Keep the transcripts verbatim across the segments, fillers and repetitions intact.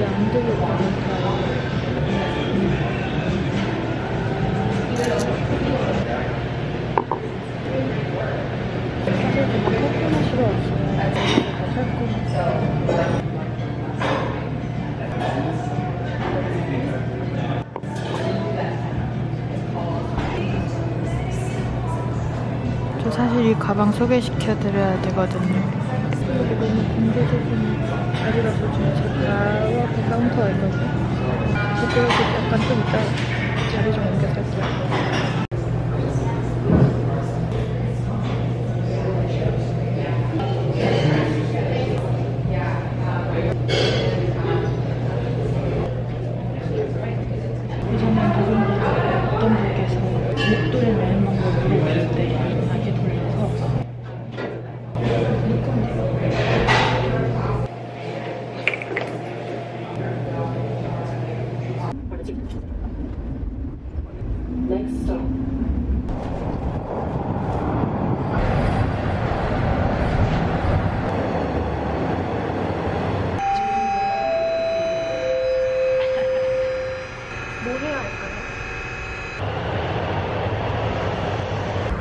왜 안 되고 많을까요? 사실 저 사실 이 가방 소개시켜드려야 되거든요. 여기 너무 공개적인 자리라서 지금 제가 앞에 카운터에 있는 그쪽에서 약간 좀 이따 자리 좀 옮겨서 할게요.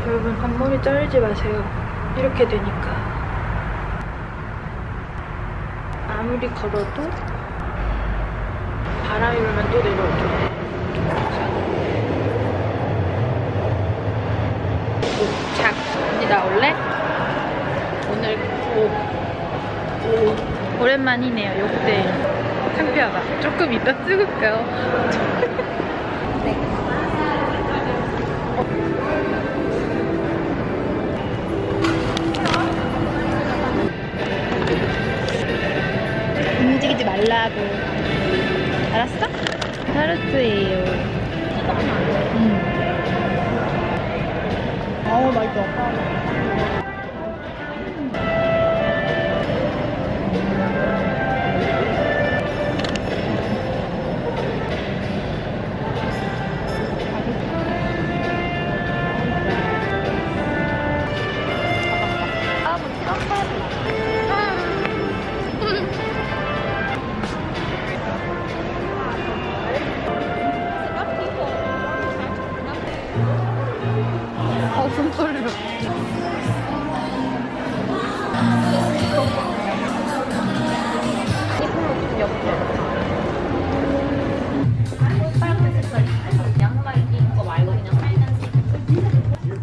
여러분, 앞머리 자르지 마세요. 이렇게 되니까 아무리 걸어도 바람이 불면 또 내려오죠. 도착! 언니 나올래? 오늘 오, 오. 오랜만이네요. 역대 창피하다. 조금 이따 찍을까요? 네. 움직이지 말라고. 알았어? 타르트예요. 음. 아우 맛있어.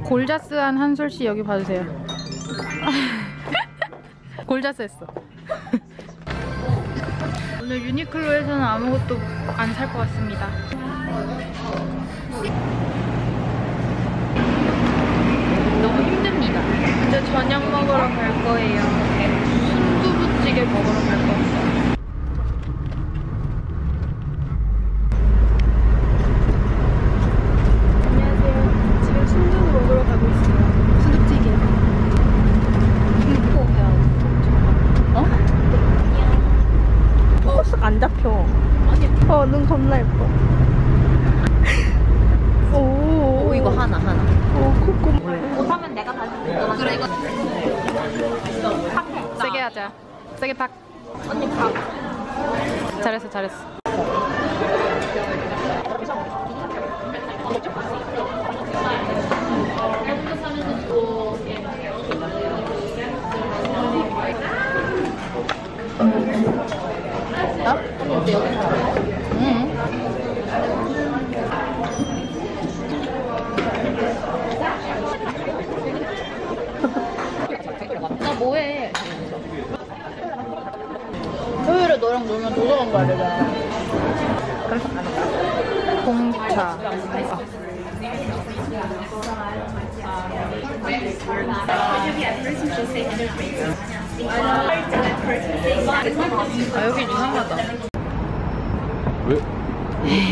골자스한 한솔씨 여기 봐주세요. 골자스 했어. 오늘 유니클로에서는 아무것도 안 살 것 같습니다. 너무 힘듭니다. 이제 저녁 먹으러 갈 거예요. 순두부찌개 먹으러 갈 거예요. 겁나 예뻐. 오, 오, 이거 하나 하나. 오, 코코. 못하면 내가 다시. 그래 이거. 팍. 세게 하자. 세게 팍. 언니 팍. 잘했어 잘했어. 나? 근데 여기 뭐해? 토요일에 너랑 놀면 도서관 가야 되잖아. 공차. 아, 여기 이상하다. 왜?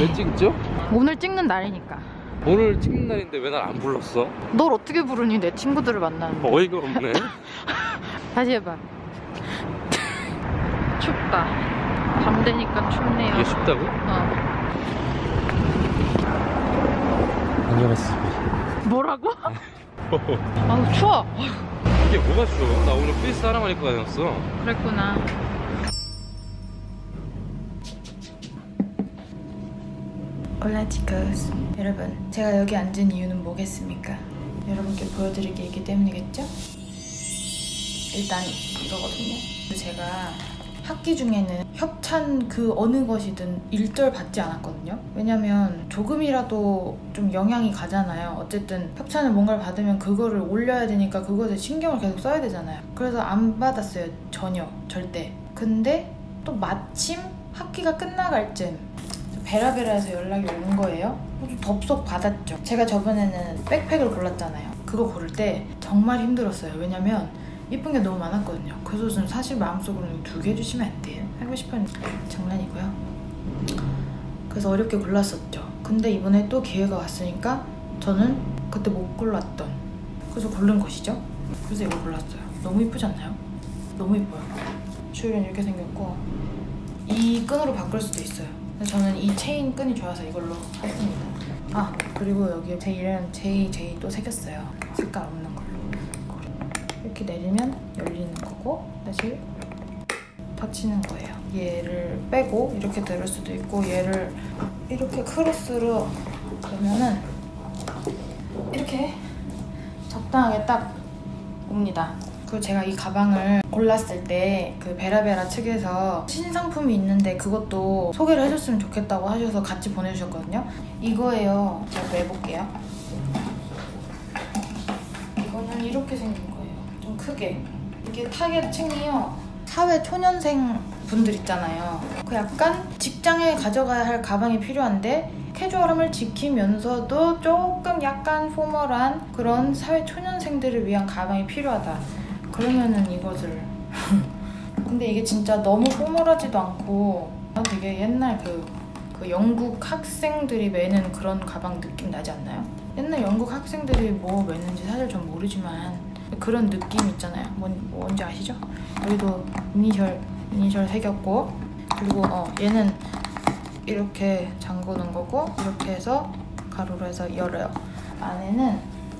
왜 찍죠? 오늘 찍는 날이니까. 오늘 찍는 날인데 왜 날 안 불렀어? 널 어떻게 부르니? 내 친구들을 만나는데. 어이가 없네. 다시 해봐. 춥다. 밤 되니까 춥네요. 이게 춥다고? 어. 안녕하세요. 뭐라고? 아우 추워. 이게 뭐가 추워? 나 오늘 페이스 하나만 입고 다녔어. 그랬구나. 올라티커스. 여러분, 제가 여기 앉은 이유는 뭐겠습니까? 여러분께 보여드릴 게 있기 때문이겠죠? 일단 이거거든요. 제가 학기 중에는 협찬 그 어느 것이든 일절 받지 않았거든요. 왜냐면 조금이라도 좀 영향이 가잖아요. 어쨌든 협찬을 뭔가를 받으면 그거를 올려야 되니까 그것에 신경을 계속 써야 되잖아요. 그래서 안 받았어요. 전혀. 절대. 근데 또 마침 학기가 끝나갈 쯤 베라베라에서 연락이 오는 거예요. 좀 덥석 받았죠. 제가 저번에는 백팩을 골랐잖아요. 그거 고를 때 정말 힘들었어요. 왜냐면 이쁜 게 너무 많았거든요. 그래서 저는 사실 마음속으로는 두 개 해주시면 안 돼요? 하고 싶었는데 장난이고요. 그래서 어렵게 골랐었죠. 근데 이번에 또 기회가 왔으니까 저는 그때 못 골랐던, 그래서 고른 것이죠. 그래서 이거 골랐어요. 너무 이쁘지 않나요? 너무 이뻐요. 주얼리는 이렇게 생겼고 이 끈으로 바꿀 수도 있어요. 근데 저는 이 체인 끈이 좋아서 이걸로 했습니다. 아, 그리고 여기에 제 이름 제이 제이 또 새겼어요. 색깔 없는 걸로. 이렇게 내리면 열리는 거고 다시 닫히는 거예요. 얘를 빼고 이렇게 들을 수도 있고 얘를 이렇게 크로스로 그러면은 이렇게 적당하게 딱 옵니다. 그리고 제가 이 가방을 골랐을 때 그 베라베라 측에서 신상품이 있는데 그것도 소개를 해줬으면 좋겠다고 하셔서 같이 보내주셨거든요. 이거예요. 제가 매볼게요. 이거는 이렇게 생긴 거예요. 좀 크게. 이게 타겟층이요, 사회초년생 분들 있잖아요. 그 약간 직장에 가져가야 할 가방이 필요한데 캐주얼함을 지키면서도 조금 약간 포멀한 그런 사회초년생들을 위한 가방이 필요하다 그러면은 이것을 근데 이게 진짜 너무 포멀하지도 않고 되게 옛날 그, 그 영국 학생들이 매는 그런 가방 느낌 나지 않나요? 옛날 영국 학생들이 뭐 매는지 사실 전 모르지만 그런 느낌 있잖아요. 뭔, 뭔지 아시죠? 여기도 이니셜, 이니셜 새겼고 그리고 어, 얘는 이렇게 잠그는 거고 이렇게 해서 가로로 해서 열어요. 안에는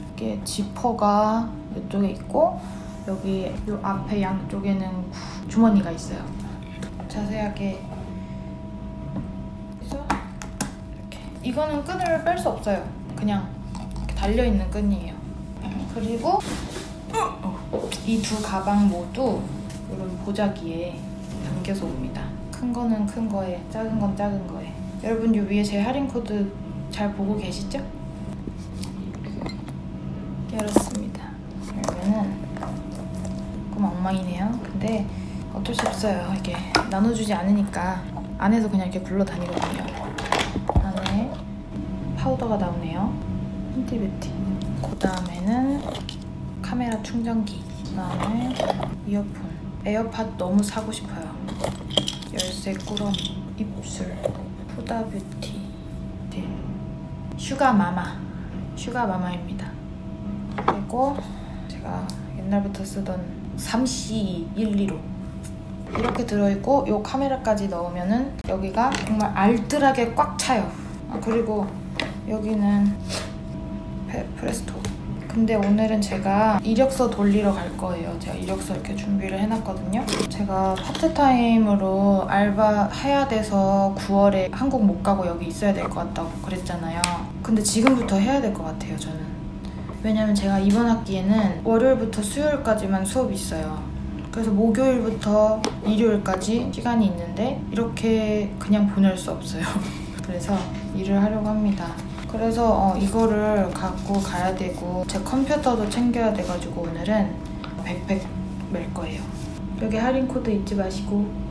이렇게 지퍼가 이쪽에 있고 여기 요 앞에 양쪽에는 주머니가 있어요. 자세하게 해서 이렇게. 이거는 끈을 뺄 수 없어요. 그냥 이렇게 달려있는 끈이에요. 그리고 이 두 가방 모두 이런 보자기에 담겨서 옵니다. 큰 거는 큰 거에, 작은 건 작은 거에. 여러분, 이 위에 제 할인 코드 잘 보고 계시죠? 열었습니다. 그러면은 조금 엉망이네요. 근데 어쩔 수 없어요. 이게 나눠주지 않으니까 안에서 그냥 이렇게 굴러다니거든요. 안에 파우더가 나오네요. 핀티뷰티. 그 다음에는 카메라 충전기, 그 다음에 이어폰, 에어팟 너무 사고 싶어요. 열쇠 꾸러미, 입술, 푸다뷰티, 네. 슈가마마, 슈가마마입니다. 그리고 제가 옛날부터 쓰던 삼 씨 일 일오 이렇게 들어있고 이 카메라까지 넣으면은 여기가 정말 알뜰하게 꽉 차요. 아, 그리고 여기는 페, 프레스토. 근데 오늘은 제가 이력서 돌리러 갈 거예요. 제가 이력서 이렇게 준비를 해놨거든요. 제가 파트타임으로 알바 해야 돼서 구월에 한국 못 가고 여기 있어야 될 것 같다고 그랬잖아요. 근데 지금부터 해야 될 것 같아요, 저는. 왜냐면 제가 이번 학기에는 월요일부터 수요일까지만 수업이 있어요. 그래서 목요일부터 일요일까지 시간이 있는데 이렇게 그냥 보낼 수 없어요. 그래서 일을 하려고 합니다. 그래서 어, 이거를 갖고 가야 되고 제 컴퓨터도 챙겨야 돼가지고 오늘은 백팩 멜 거예요. 여기 할인 코드 잊지 마시고.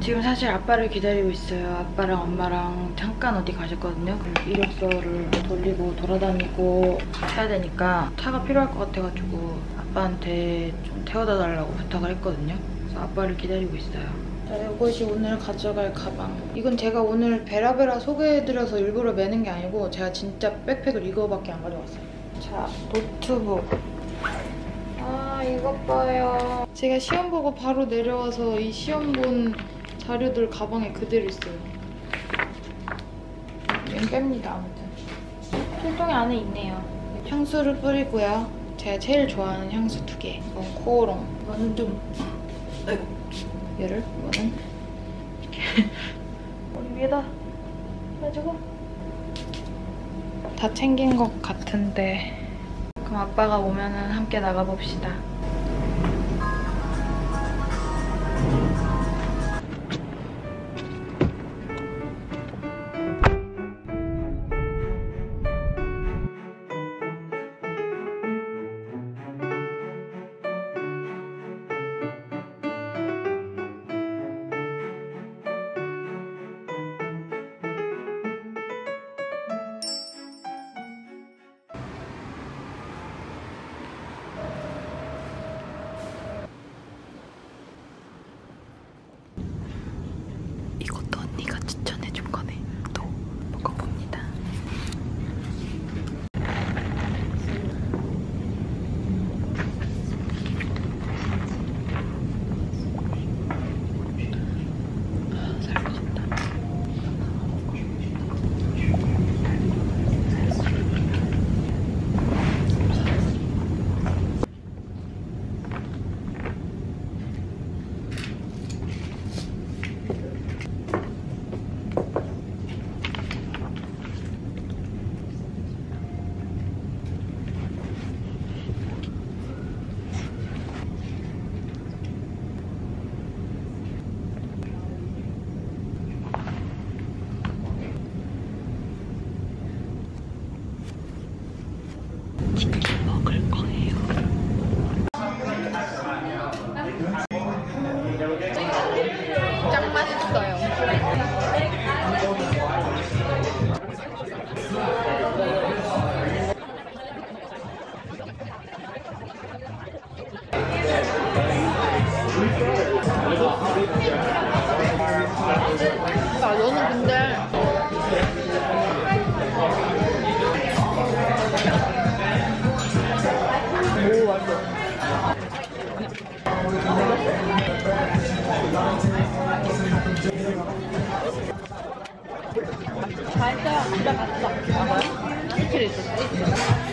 지금 사실 아빠를 기다리고 있어요. 아빠랑 엄마랑 잠깐 어디 가셨거든요. 이력서를 돌리고 돌아다니고 해야 되니까 차가 필요할 것 같아가지고 아빠한테 좀 태워다 달라고 부탁을 했거든요. 그래서 아빠를 기다리고 있어요. 자, 이것이 오늘 가져갈 가방. 이건 제가 오늘 베라베라 소개해드려서 일부러 매는 게 아니고 제가 진짜 백팩을 이거밖에 안 가져왔어요. 자, 노트북. 아, 이것 봐요. 제가 시험 보고 바로 내려와서 이 시험 본 자료들 가방에 그대로 있어요. 얘는 뺍니다, 아무튼. 필통이 안에 있네요. 향수를 뿌리고요. 제가 제일 좋아하는 향수 두 개. 이건 코오롱. 이거는 좀... 아이고. 얘를 이거는 이렇게 머리 위에다 해주고 다 챙긴 것 같은데 그럼 아빠가 오면은 함께 나가봅시다. 맛있어요. 갔다 갔어. 봐봐. 이틀 있었지?